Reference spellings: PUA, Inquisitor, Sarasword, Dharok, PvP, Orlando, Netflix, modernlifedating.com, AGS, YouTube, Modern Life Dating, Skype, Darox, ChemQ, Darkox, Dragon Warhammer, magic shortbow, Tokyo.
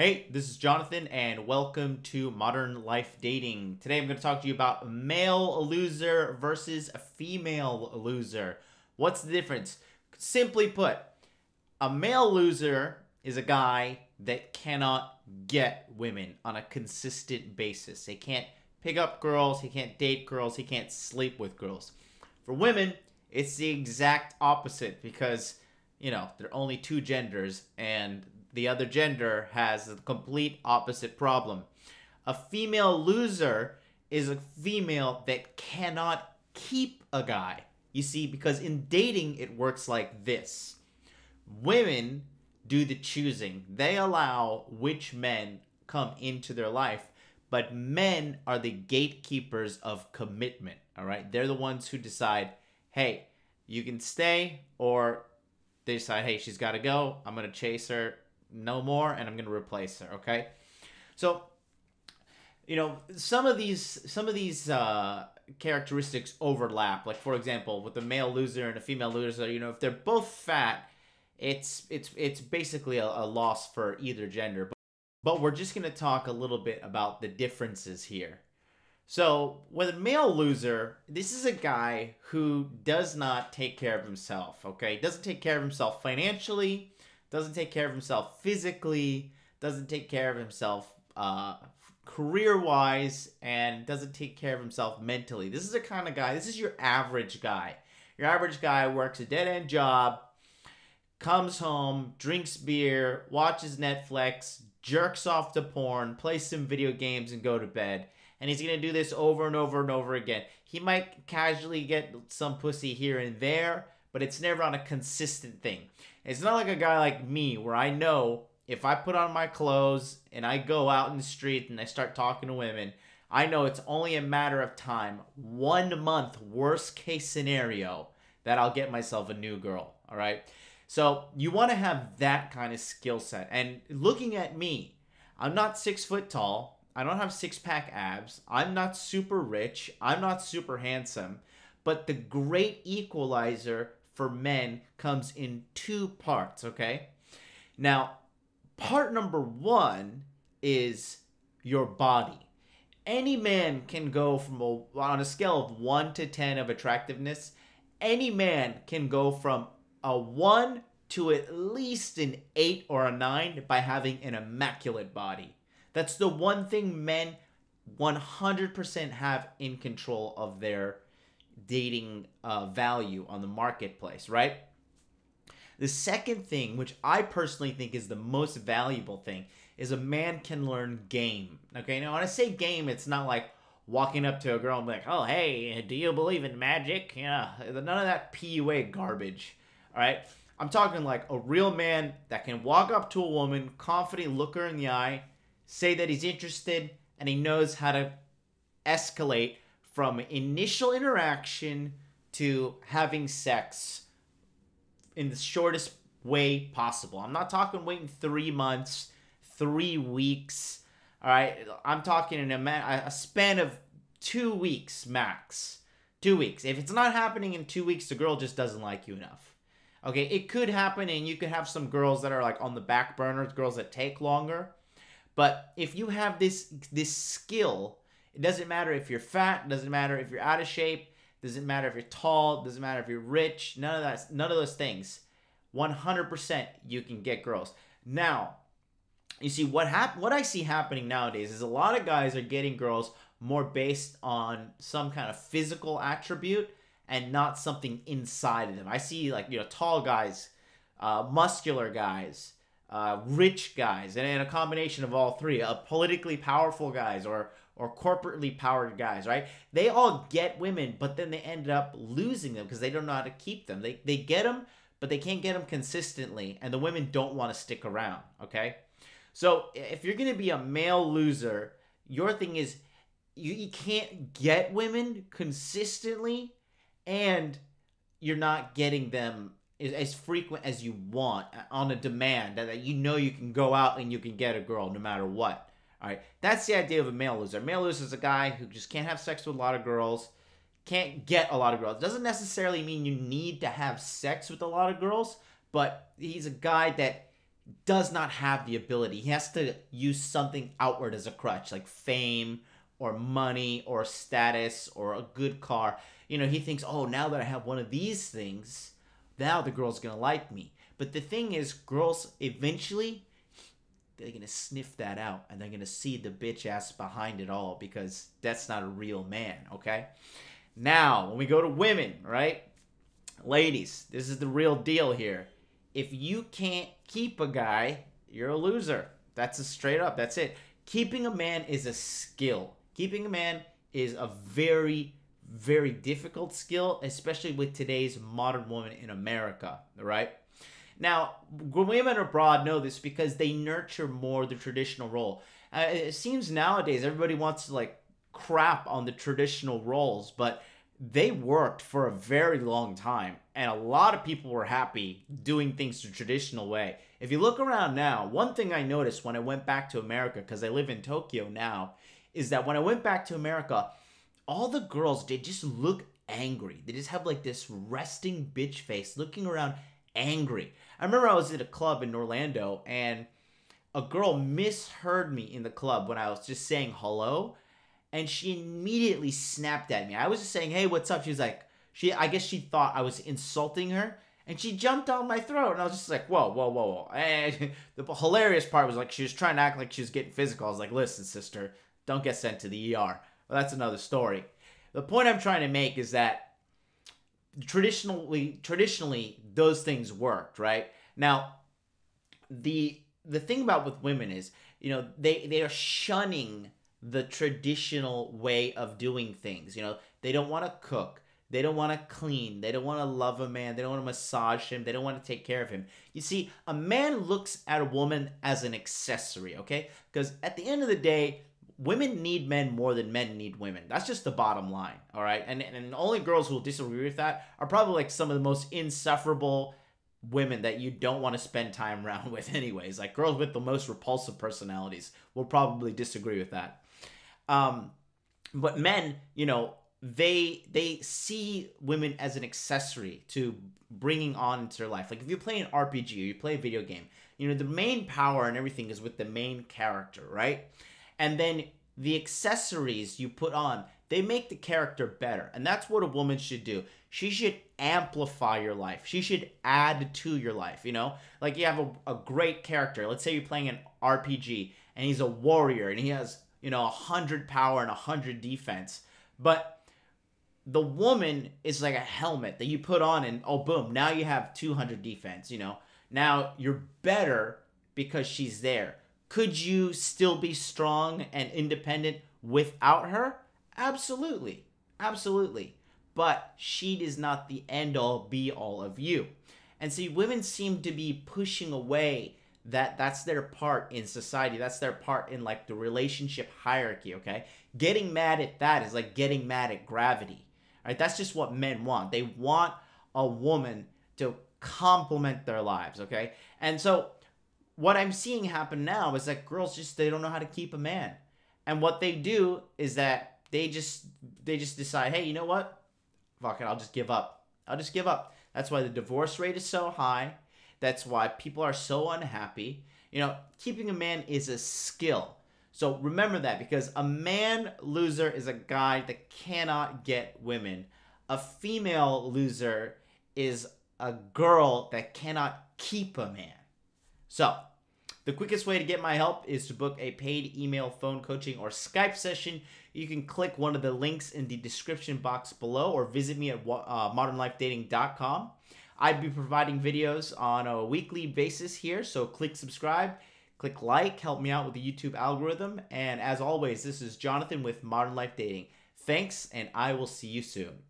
Hey, this is Jonathan and welcome to Modern Life Dating. Today I'm going to talk to you about male loser versus a female loser. What's the difference? Simply put, a male loser is a guy that cannot get women on a consistent basis. They can't pick up girls, he can't date girls, he can't sleep with girls. For women, it's the exact opposite because, you know, there are only two genders and the other gender has the complete opposite problem. A female loser is a female that cannot keep a guy. You see, because in dating, it works like this. Women do the choosing. They allow which men come into their life, but men are the gatekeepers of commitment, all right? They're the ones who decide, hey, you can stay, or they decide, hey, she's got to go. I'm going to chase her no more, and I'm going to replace her, okay? So, you know, some of these characteristics overlap. Like, for example, with the male loser and a female loser, you know, if they're both fat, it's basically a loss for either gender. But we're just going to talk a little bit about the differences here. So with a male loser, this is a guy who does not take care of himself, okay? Doesn't take care of himself financially, doesn't take care of himself physically, doesn't take care of himself career-wise, and doesn't take care of himself mentally. This is the kind of guy, this is your average guy. Your average guy works a dead-end job, comes home, drinks beer, watches Netflix, jerks off to porn, plays some video games, and go to bed. And he's going to do this over and over and over again. He might casually get some pussy here and there, but it's never on a consistent thing. It's not like a guy like me where I know if I put on my clothes and I go out in the street and I start talking to women, I know it's only a matter of time, 1 month, worst case scenario, that I'll get myself a new girl, all right? So you want to have that kind of skill set. And looking at me, I'm not 6 foot tall. I don't have six-pack abs. I'm not super rich. I'm not super handsome. But the great equalizer for men comes in two parts, okay? Now, part number one is your body. Any man can go from, on a scale of 1 to 10 of attractiveness, any man can go from a 1 to at least an 8 or a 9 by having an immaculate body. That's the one thing men 100% have in control of their dating value on the marketplace, right? The second thing, which I personally think is the most valuable thing, is a man can learn game, okay? Now, when I say game, it's not like walking up to a girl and be like, oh, hey, do you believe in magic? Yeah, none of that PUA garbage, all right? I'm talking like a real man that can walk up to a woman, confidently look her in the eye, say that he's interested, and he knows how to escalate from initial interaction to having sex in the shortest way possible. I'm not talking waiting 3 months, 3 weeks, all right? I'm talking in a span of 2 weeks max, 2 weeks. If it's not happening in 2 weeks, the girl just doesn't like you enough, okay? It could happen, and you could have some girls that are like on the back burner, girls that take longer. But if you have this skill, it doesn't matter if you're fat, doesn't matter if you're out of shape, doesn't matter if you're tall, doesn't matter if you're rich, none of those things. 100% you can get girls. Now, you see what I see happening nowadays is a lot of guys are getting girls more based on some kind of physical attribute and not something inside of them. I see, like, you know, tall guys, muscular guys, rich guys, and a combination of all three, politically powerful guys or corporately powered guys, right? They all get women, but then they ended up losing them because they don't know how to keep them. They get them, but they can't get them consistently, and the women don't want to stick around, okay? So if you're going to be a male loser, your thing is you can't get women consistently, and you're not getting them as frequent as you want on a demand that you know you can go out and you can get a girl no matter what. All right, that's the idea of a male loser. A male loser is a guy who just can't have sex with a lot of girls, can't get a lot of girls. It doesn't necessarily mean you need to have sex with a lot of girls, but he's a guy that does not have the ability. He has to use something outward as a crutch, like fame or money or status or a good car. You know, he thinks, oh, now that I have one of these things, now the girl's going to like me. But the thing is, girls eventually, they're going to sniff that out and they're going to see the bitch ass behind it all, because that's not a real man, okay? Now, when we go to women, right? Ladies, this is the real deal here. If you can't keep a guy, you're a loser. That's a straight up. That's it. Keeping a man is a skill. Keeping a man is a very, very difficult skill, especially with today's modern woman in America, right? Now, women abroad know this because they nurture more the traditional role. It seems nowadays everybody wants to like crap on the traditional roles, but they worked for a very long time, and a lot of people were happy doing things the traditional way. If you look around now, one thing I noticed when I went back to America, because I live in Tokyo now, is that when I went back to America, all the girls did just look angry. They just have like this resting bitch face, looking around angry. I remember I was at a club in Orlando, and a girl misheard me in the club when I was just saying hello. And she immediately snapped at me. I was just saying, hey, what's up? She was like, I guess she thought I was insulting her. And she jumped on my throat. And I was just like, whoa, whoa, whoa, whoa. And the hilarious part was like, she was trying to act like she was getting physical. I was like, listen, sister, don't get sent to the ER. Well, that's another story. The point I'm trying to make is that traditionally, those things worked, right? Now, the thing about with women is, you know, they are shunning the traditional way of doing things. You know, they don't want to cook. They don't want to clean. They don't want to love a man. They don't want to massage him. They don't want to take care of him. You see, a man looks at a woman as an accessory, okay? Because at the end of the day, women need men more than men need women. That's just the bottom line, all right? And only girls who will disagree with that are probably like some of the most insufferable women that you don't want to spend time around with anyways. Like girls with the most repulsive personalities will probably disagree with that. But men, you know, they see women as an accessory to bringing on into their life. Like if you play an RPG or you play a video game, you know, the main power and everything is with the main character, right? And then the accessories you put on, they make the character better. And that's what a woman should do. She should amplify your life. She should add to your life, you know? Like you have a great character. Let's say you're playing an RPG and he's a warrior and he has, you know, 100 power and 100 defense. But the woman is like a helmet that you put on and, oh, boom, now you have 200 defense, you know. Now you're better because she's there. Could you still be strong and independent without her? Absolutely. Absolutely. But she is not the end-all, be-all of you. And see, women seem to be pushing away that's their part in society. That's their part in like the relationship hierarchy, okay? Getting mad at that is like getting mad at gravity, all right? That's just what men want. They want a woman to complement their lives, okay? And so what I'm seeing happen now is that girls just, they don't know how to keep a man. And what they do is that they just decide, hey, you know what? Fuck it, I'll just give up. I'll just give up. That's why the divorce rate is so high. That's why people are so unhappy. You know, keeping a man is a skill. So remember that, because a man loser is a guy that cannot get women. A female loser is a girl that cannot keep a man. So the quickest way to get my help is to book a paid email, phone coaching, or Skype session. You can click one of the links in the description box below or visit me at modernlifedating.com. I'd be providing videos on a weekly basis here, so click subscribe, click like, help me out with the YouTube algorithm. And as always, this is Jonathan with Modern Life Dating. Thanks, and I will see you soon.